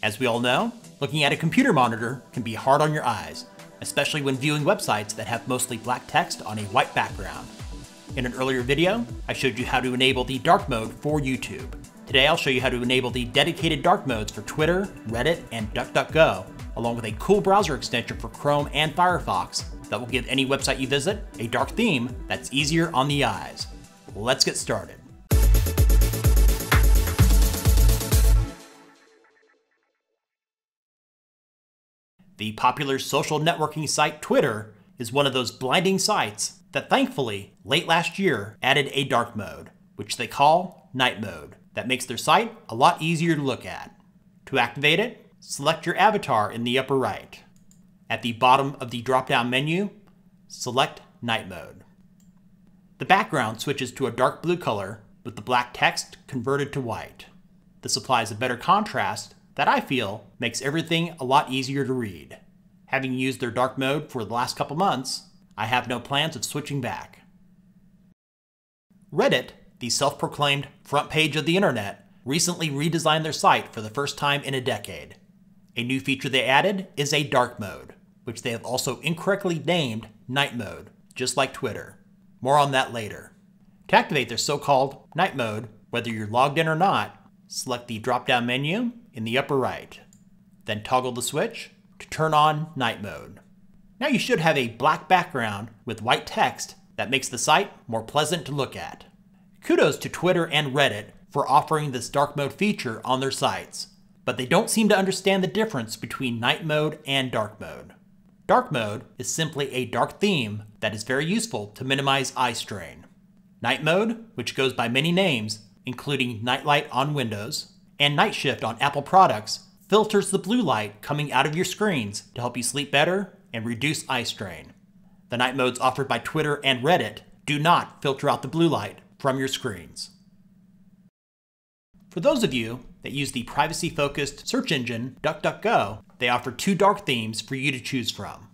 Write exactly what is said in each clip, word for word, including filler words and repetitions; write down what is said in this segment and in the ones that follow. As we all know, looking at a computer monitor can be hard on your eyes, especially when viewing websites that have mostly black text on a white background. In an earlier video, I showed you how to enable the dark mode for YouTube. Today, I'll show you how to enable the dedicated dark modes for Twitter, Reddit, and DuckDuckGo, along with a cool browser extension for Chrome and Firefox that will give any website you visit a dark theme that's easier on the eyes. Let's get started. The popular social networking site Twitter is one of those blinding sites that thankfully, late last year, added a dark mode, which they call night mode, that makes their site a lot easier to look at. To activate it, select your avatar in the upper right. At the bottom of the drop-down menu, select night mode. The background switches to a dark blue color with the black text converted to white. This applies a better contrast that I feel makes everything a lot easier to read. Having used their dark mode for the last couple months, I have no plans of switching back. Reddit, the self-proclaimed front page of the internet, recently redesigned their site for the first time in a decade. A new feature they added is a dark mode, which they have also incorrectly named night mode, just like Twitter. More on that later. To activate their so-called night mode, whether you're logged in or not, select the drop-down menu in the upper right, then toggle the switch to turn on night mode. Now you should have a black background with white text that makes the site more pleasant to look at. Kudos to Twitter and Reddit for offering this dark mode feature on their sites, but they don't seem to understand the difference between night mode and dark mode. Dark mode is simply a dark theme that is very useful to minimize eye strain. Night mode, which goes by many names, including nightlight on Windows, and night shift on Apple products, filters the blue light coming out of your screens to help you sleep better and reduce eye strain. The night modes offered by Twitter and Reddit do not filter out the blue light from your screens. For those of you that use the privacy-focused search engine DuckDuckGo, they offer two dark themes for you to choose from.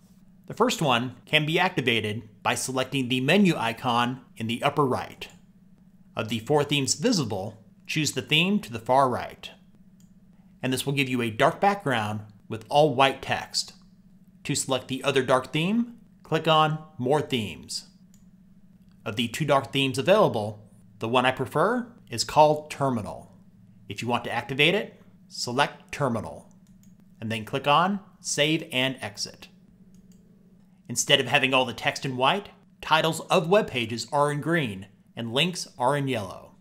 The first one can be activated by selecting the menu icon in the upper right. Of the four themes visible, choose the theme to the far right. And this will give you a dark background with all white text. To select the other dark theme, click on More Themes. Of the two dark themes available, the one I prefer is called Terminal. If you want to activate it, select Terminal, and then click on Save and Exit. Instead of having all the text in white, titles of web pages are in green, and links are in yellow.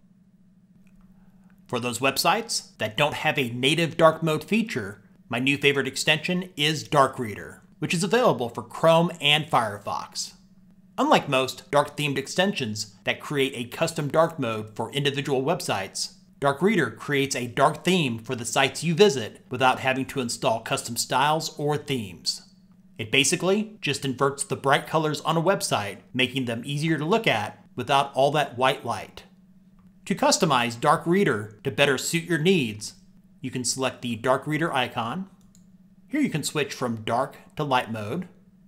For those websites that don't have a native dark mode feature, my new favorite extension is Dark Reader, which is available for Chrome and Firefox. Unlike most dark-themed extensions that create a custom dark mode for individual websites, Dark Reader creates a dark theme for the sites you visit without having to install custom styles or themes. It basically just inverts the bright colors on a website, making them easier to look at without all that white light. To customize Dark Reader to better suit your needs, you can select the Dark Reader icon. Here you can switch from dark to light mode,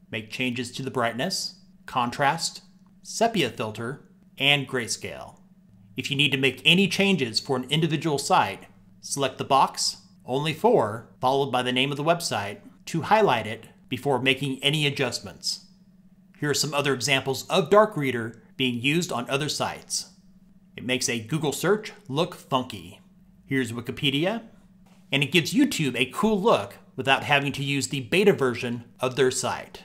make changes to the brightness, contrast, sepia filter, and grayscale. If you need to make any changes for an individual site, select the box Only For, followed by the name of the website, to highlight it before making any adjustments. Here are some other examples of Dark Reader being used on other sites. It makes a Google search look funky. Here's Wikipedia, and it gives YouTube a cool look without having to use the beta version of their site.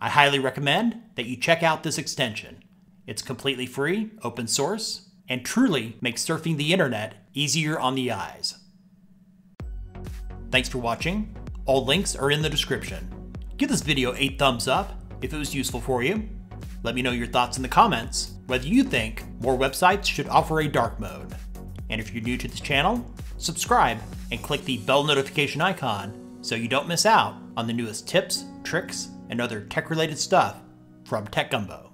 I highly recommend that you check out this extension. It's completely free, open source, and truly makes surfing the internet easier on the eyes. Thanks for watching. All links are in the description. Give this video a thumbs up if it was useful for you. Let me know your thoughts in the comments, whether you think more websites should offer a dark mode. And if you're new to this channel, subscribe and click the bell notification icon so you don't miss out on the newest tips, tricks, and other tech-related stuff from TechGumbo.